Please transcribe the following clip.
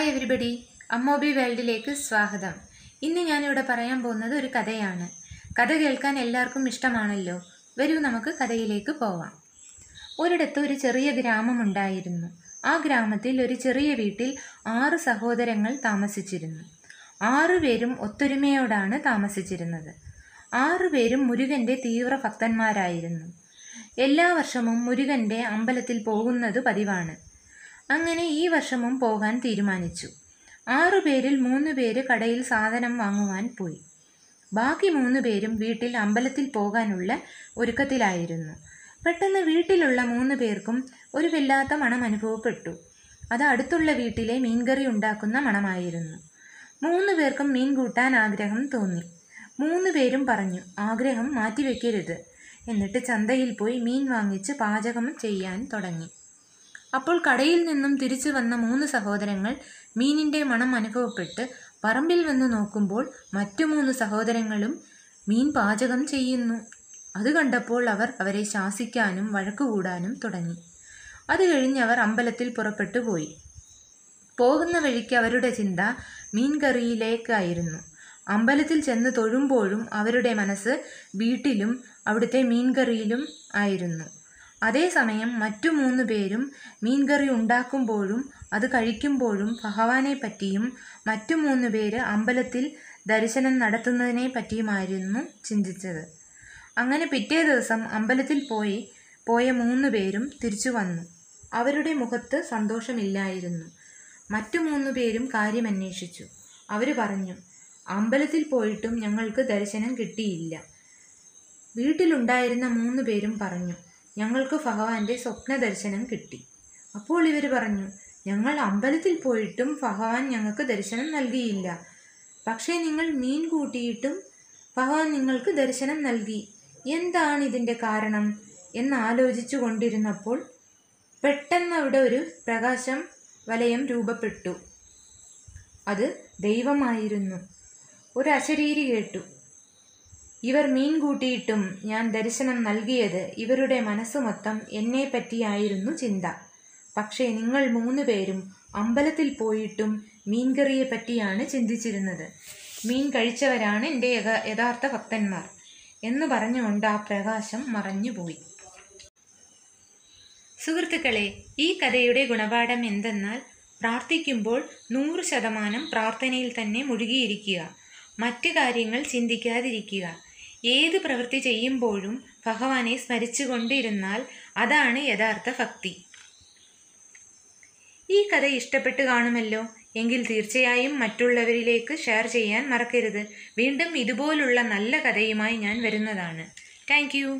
Hi everybody അമ്മോബി വേൾഡിലേക്ക് സ്വാഗതം. ഇന്ന് ഞാനിവിടെ പറയാൻ പോകുന്നത് ഒരു കഥയാണ്. കഥ കേൾക്കാൻ എല്ലാവർക്കും ഇഷ്ടമാണല്ലോ. വരൂ, നമുക്ക് കഥയിലേക്ക് പോവാം. ഒരിടത്ത് ഒരു ചെറിയ ഗ്രാമമുണ്ടായിരുന്നു. ആ ഗ്രാമത്തിൽ ഒരു ചെറിയ വീട്ടിൽ 6 സഹോദരങ്ങൾ താമസിച്ചിരുന്നു. 6 പേരും ഒത്തൊരുമയോടാണ് താമസിച്ചിരുന്നത്. 6 പേരും മുരുകൻ്റെ തീവ്ര ഭക്തന്മാരായിരുന്നു. എല്ലാ വർഷവും മുരുകൻ്റെ അമ്പലത്തിൽ പോകുന്നത് പതിവാണ്. അങ്ങനെ ഈ വർഷവും പോകാൻ തീരുമാനിച്ചു. 6 പേരിൽ 3 പേര് കടയിൽ സാധനം വാങ്ങുവാൻ പോയി. ബാക്കി 3 പേരും വീട്ടിൽ അമ്പലത്തിൽ പോകാനുള്ള ഒരുക്കത്തിലായിരുന്നു. പെട്ടെന്ന് വീട്ടിലുള്ള 3 പേർക്കും ഒരു വല്ലാത്ത മണം അനുഭവപ്പെട്ടു. അത് അടുത്തുള്ള വീട്ടിലെ മീൻകറി ഉണ്ടാക്കുന്ന മണമായിരുന്നു. 3 പേർക്കും മീൻ കൂട്ടാൻ ആഗ്രഹം തോന്നി. 3 പേരും പറഞ്ഞു, ആഗ്രഹം മാറ്റിവെക്കരുത്. എന്നിട്ട് ചന്തയിൽ പോയി മീൻ വാങ്ങിച്ച് പാചകം ചെയ്യാൻ തുടങ്ങി. അപ്പോൾ കടയിൽ നിന്നും തിരിച്ചു വന്ന 3 സഹോദരങ്ങൾ മീനിൻ്റെ മണം അനുഭവപ്പെട്ട് പറമ്പിൽ വന്ന് നോക്കുമ്പോൾ മറ്റു 3 സഹോദരങ്ങളും മീൻ പാചകം ചെയ്യുന്നു. അത് കണ്ടപ്പോൾ അവർ അവരെ ശാസിക്കാനും വഴക്കുകൂടാനും തുടങ്ങി. അത് കഴിഞ്ഞ് അവർ അമ്പലത്തിൽ പുറപ്പെട്ടു പോയി. പോകുന്ന വഴിക്ക് അവരുടെ ചിന്ത മീൻകറിയിലേക്കായിരുന്നു. അമ്പലത്തിൽ ചെന്ന് തൊഴുമ്പോഴും അവരുടെ മനസ്സ് വീട്ടിലും അവിടുത്തെ മീൻകറിയിലും ആയിരുന്നു. അതേസമയം മറ്റു 3 പേരും മീൻകറി ഉണ്ടാക്കുമ്പോഴും അത് കഴിക്കുമ്പോഴും ഭഗവാനെ പറ്റിയും മറ്റു 3 പേര് അമ്പലത്തിൽ ദർശനം നടത്തുന്നതിനെ പറ്റിയുമായിരുന്നു ചിന്തിച്ചത്. അങ്ങനെ പിറ്റേ ദിവസം അമ്പലത്തിൽ പോയ 3 പേരും തിരിച്ചു വന്നു. അവരുടെ മുഖത്ത് സന്തോഷമില്ലായിരുന്നു. മറ്റു 3 പേരും കാര്യം അന്വേഷിച്ചു. അവർ പറഞ്ഞു, അമ്പലത്തിൽ പോയിട്ടും ഞങ്ങൾക്ക് ദർശനം കിട്ടിയില്ല. വീട്ടിലുണ്ടായിരുന്ന 3 പേരും പറഞ്ഞു, ഞങ്ങൾക്ക് ഭഗവാന്റെ സ്വപ്ന ദർശനം കിട്ടി. അപ്പോൾ ഇവർ പറഞ്ഞു, ഞങ്ങൾ അമ്പലത്തിൽ പോയിട്ടും ഭഗവാൻ ഞങ്ങൾക്ക് ദർശനം നൽകിയില്ല. പക്ഷേ നിങ്ങൾ മീൻ കൂട്ടിയിട്ടും ഭഗവാൻ നിങ്ങൾക്ക് ദർശനം നൽകി. എന്താണ് ഇതിൻ്റെ കാരണം എന്നാലോചിച്ചു കൊണ്ടിരുന്നപ്പോൾ പെട്ടെന്ന് അവിടെ ഒരു പ്രകാശം വലയം രൂപപ്പെട്ടു. അത് ദൈവമായിരുന്നു. ഒരു അശരീരി കേട്ടു, ഇവർ മീൻ കൂട്ടിയിട്ടും ഞാൻ ദർശനം നൽകിയത് ഇവരുടെ മനസ്സ് മൊത്തം എന്നെ പറ്റിയായിരുന്നു ചിന്ത. പക്ഷേ നിങ്ങൾ 3 പേരും അമ്പലത്തിൽ പോയിട്ടും മീൻകറിയെ പറ്റിയാണ് ചിന്തിച്ചിരുന്നത്. മീൻ കഴിച്ചവരാണ് എൻ്റെ യഥാർത്ഥ ഭക്തന്മാർ എന്ന് പറഞ്ഞുകൊണ്ട് ആ പ്രകാശം മറഞ്ഞുപോയി. സുഹൃത്തുക്കളെ, ഈ കഥയുടെ ഗുണപാഠം എന്തെന്നാൽ, പ്രാർത്ഥിക്കുമ്പോൾ 100% പ്രാർത്ഥനയിൽ തന്നെ മുഴുകിയിരിക്കുക. മറ്റ് കാര്യങ്ങൾ ചിന്തിക്കാതിരിക്കുക. ഏത് പ്രവൃത്തി ചെയ്യുമ്പോഴും ഭഗവാനെ സ്മരിച്ചു കൊണ്ടിരുന്നാൽ അതാണ് യഥാർത്ഥ ഭക്തി. ഈ കഥ ഇഷ്ടപ്പെട്ട് കാണുമല്ലോ. എങ്കിൽ തീർച്ചയായും മറ്റുള്ളവരിലേക്ക് ഷെയർ ചെയ്യാൻ മറക്കരുത്. വീണ്ടും ഇതുപോലുള്ള നല്ല കഥയുമായി ഞാൻ വരുന്നതാണ്. Thank U.